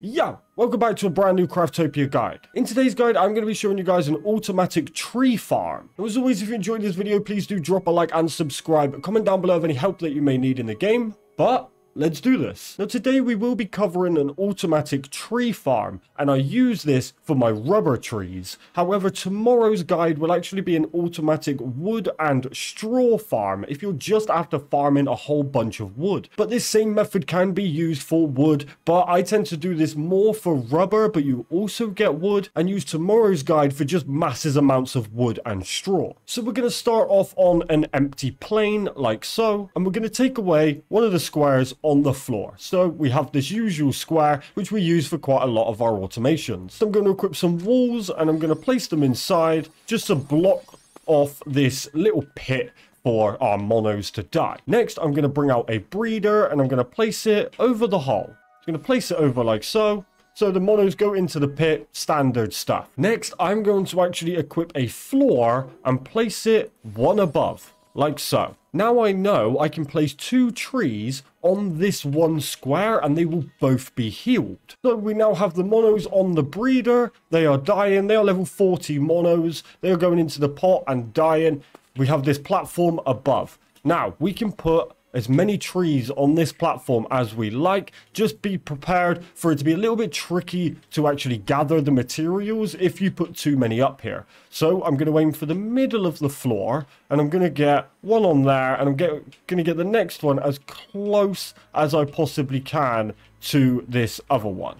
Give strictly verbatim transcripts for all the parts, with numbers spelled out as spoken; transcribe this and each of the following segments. Yo, welcome back to a brand new Craftopia guide. In today's guide, I'm going to be showing you guys an automatic tree farm. Now, as always, if you enjoyed this video, please do drop a like and subscribe. Comment down below of any help that you may need in the game. But let's do this. Now, today we will be covering an automatic tree farm, and I use this for my rubber trees. However, tomorrow's guide will actually be an automatic wood and straw farm if you're just after farming a whole bunch of wood. But this same method can be used for wood, but I tend to do this more for rubber, but you also get wood, and use tomorrow's guide for just massive amounts of wood and straw. So we're going to start off on an empty plain like so, and we're going to take away one of the squares on the floor. So we have this usual square which we use for quite a lot of our automations. So I'm going to equip some walls, and I'm going to place them inside just to block off this little pit for our monos to die. Next, I'm going to bring out a breeder, and I'm going to place it over the hole. I'm going to place it over like so. So the monos go into the pit, standard stuff. Next, I'm going to actually equip a floor and place it one above like so. Now I know I can place two trees on this one square, and they will both be healed. So we now have the monos on the breeder. They are dying. They are level forty monos. They are going into the pot and dying. We have this platform above. Now we can put as many trees on this platform as we like. Just be prepared for it to be a little bit tricky to actually gather the materials if you put too many up here. So I'm going to aim for the middle of the floor, and I'm going to get one on there, and I'm get, going to get the next one as close as I possibly can to this other one,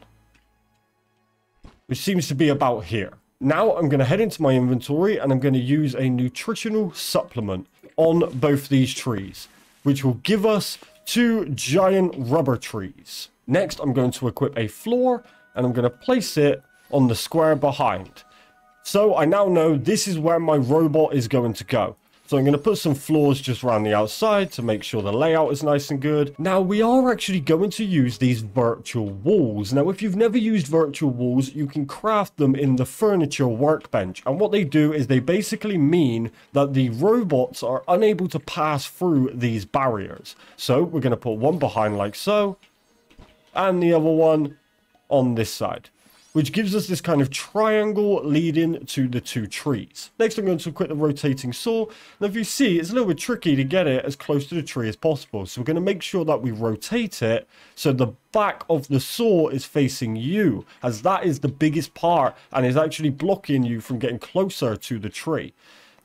which seems to be about here. Now I'm going to head into my inventory, and I'm going to use a nutritional supplement on both these trees, which will give us two giant rubber trees. Next, I'm going to equip a floor, and I'm going to place it on the square behind. So I now know this is where my robot is going to go. So I'm going to put some floors just around the outside to make sure the layout is nice and good. Now we are actually going to use these virtual walls. Now if you've never used virtual walls, you can craft them in the furniture workbench. And what they do is they basically mean that the robots are unable to pass through these barriers. So we're going to put one behind like so, and the other one on this side, which gives us this kind of triangle leading to the two trees. Next, I'm going to equip the rotating saw. Now, if you see, it's a little bit tricky to get it as close to the tree as possible. So we're going to make sure that we rotate it so the back of the saw is facing you, as that is the biggest part and is actually blocking you from getting closer to the tree.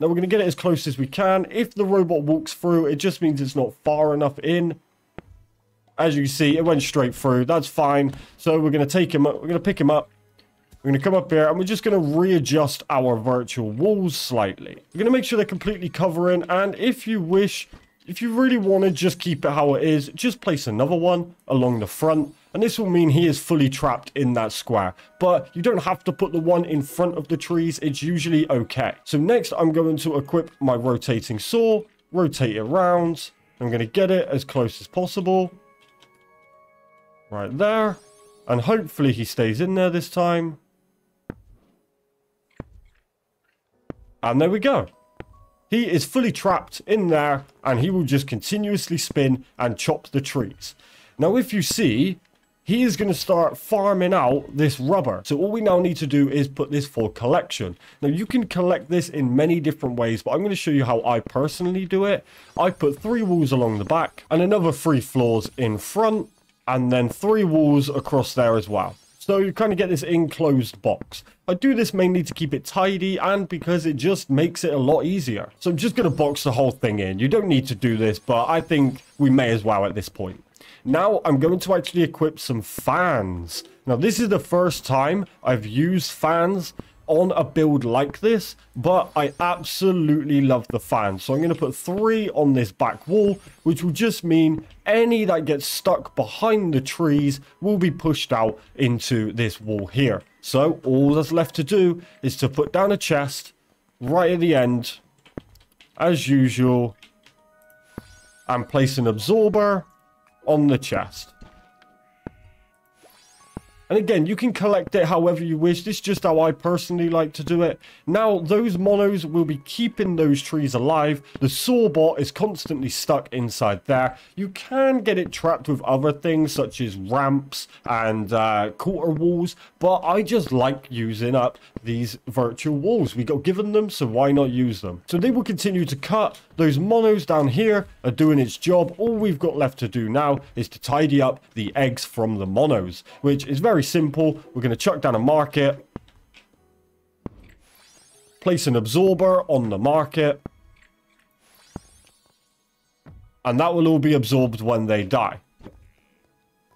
Now, we're going to get it as close as we can. If the robot walks through, it just means it's not far enough in. As you can see, it went straight through. That's fine. So we're going to take him up. We're going to pick him up. We're going to come up here, and we're just going to readjust our virtual walls slightly. We're going to make sure they're completely covering, and if you wish, if you really want to just keep it how it is, just place another one along the front, and this will mean he is fully trapped in that square. But you don't have to put the one in front of the trees. It's usually okay. So next, I'm going to equip my rotating saw, rotate it around. I'm going to get it as close as possible. Right there. And hopefully he stays in there this time. And there we go. He is fully trapped in there, and he will just continuously spin and chop the trees. Now, if you see, he is going to start farming out this rubber. So all we now need to do is put this for collection. Now, you can collect this in many different ways, but I'm going to show you how I personally do it. I put three walls along the back and another three floors in front, and then three walls across there as well. So you kind of get this enclosed box. I do this mainly to keep it tidy and because it just makes it a lot easier. So I'm just going to box the whole thing in. You don't need to do this, but I think we may as well at this point. Now I'm going to actually equip some fans. Now this is the first time I've used fans on a build like this, but I absolutely love the fans. So I'm going to put three on this back wall, which will just mean any that gets stuck behind the trees will be pushed out into this wall here. So all that's left to do is to put down a chest right at the end, as usual, and place an absorber on the chest. And again, you can collect it however you wish. This is just how I personally like to do it. Now, those monos will be keeping those trees alive. The sawbot is constantly stuck inside there. You can get it trapped with other things such as ramps and uh, quarter walls, but I just like using up these virtual walls. We got given them, so why not use them? So they will continue to cut. Those monos down here are doing its job. All we've got left to do now is to tidy up the eggs from the monos, which is very Very simple. We're going to chuck down a market, place an absorber on the market, and that will all be absorbed when they die.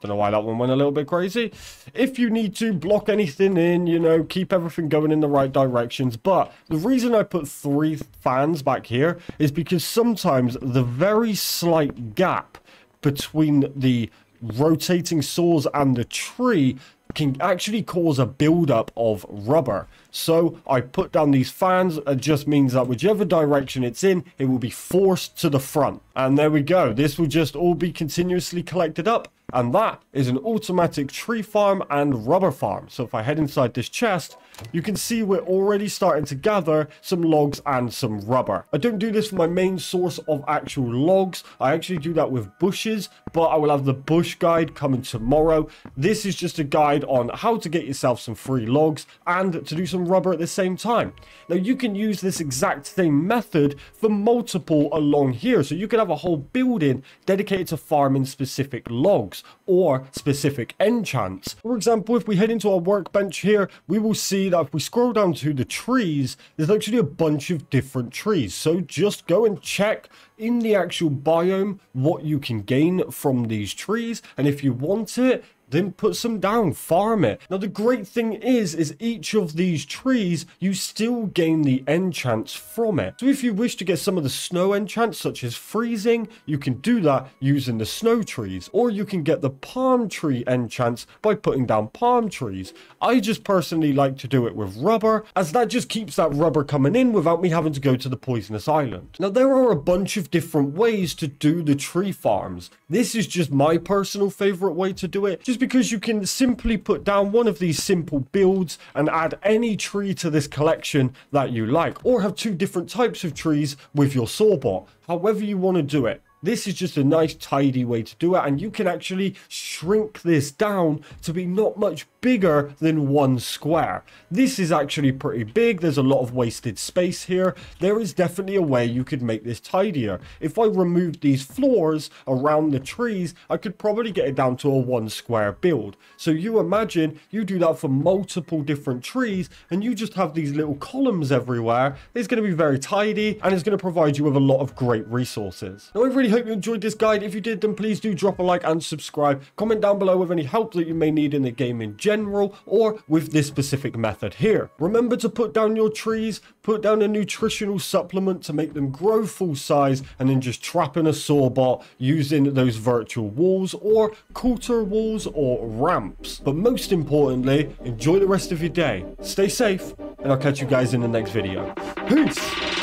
Don't know why that one went a little bit crazy. If you need to block anything in, you know, keep everything going in the right directions. But the reason I put three fans back here is because sometimes the very slight gap between the rotating saws and the tree can actually cause a buildup of rubber. So I put down these fans. It just means that whichever direction it's in, it will be forced to the front. And there we go. This will just all be continuously collected up. And that is an automatic tree farm and rubber farm. So if I head inside this chest, you can see we're already starting to gather some logs and some rubber. I don't do this for my main source of actual logs. I actually do that with bushes, but I will have the bush guide coming tomorrow. This is just a guide on how to get yourself some free logs and to do some rubber at the same time. Now you can use this exact same method for multiple along here. So you could have a whole building dedicated to farming specific logs or specific enchants. For example, if we head into our workbench here, we will see that if we scroll down to the trees, there's actually a bunch of different trees. So just go and check in the actual biome what you can gain from these trees, and if you want it, then put some down, farm it. Now the great thing is, is each of these trees, you still gain the enchants from it. So if you wish to get some of the snow enchants, such as freezing, you can do that using the snow trees. Or you can get the palm tree enchants by putting down palm trees. I just personally like to do it with rubber, as that just keeps that rubber coming in without me having to go to the poisonous island. Now there are a bunch of different ways to do the tree farms. This is just my personal favorite way to do it. Just because you can simply put down one of these simple builds and add any tree to this collection that you like, or have two different types of trees with your sawbot, however you want to do it. This is just a nice tidy way to do it, and you can actually shrink this down to be not much bigger than one square. This is actually pretty big. There's a lot of wasted space here. There is definitely a way you could make this tidier. If I removed these floors around the trees, I could probably get it down to a one square build. So you imagine you do that for multiple different trees and you just have these little columns everywhere. It's going to be very tidy and it's going to provide you with a lot of great resources. Now I really hope you enjoyed this guide. If you did, then please do drop a like and subscribe. Comment down below with any help that you may need in the game in general or with this specific method here. Remember to put down your trees, put down a nutritional supplement to make them grow full size, and then just trapping a sawbot using those virtual walls or quarter walls or ramps. But most importantly, enjoy the rest of your day. Stay safe, and I'll catch you guys in the next video. Peace!